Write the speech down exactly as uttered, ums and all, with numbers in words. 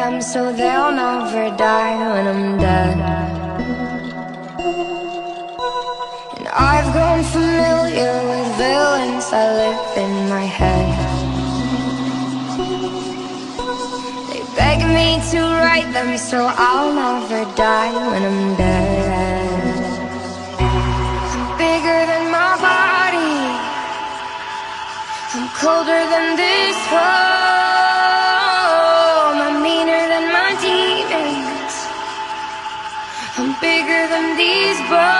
them so they'll never die when I'm dead. And I've grown familiar with villains that live in my head. They beg me to write them so I'll never die when I'm dead. I'm bigger than my body, I'm colder than this world. Bigger than these bars.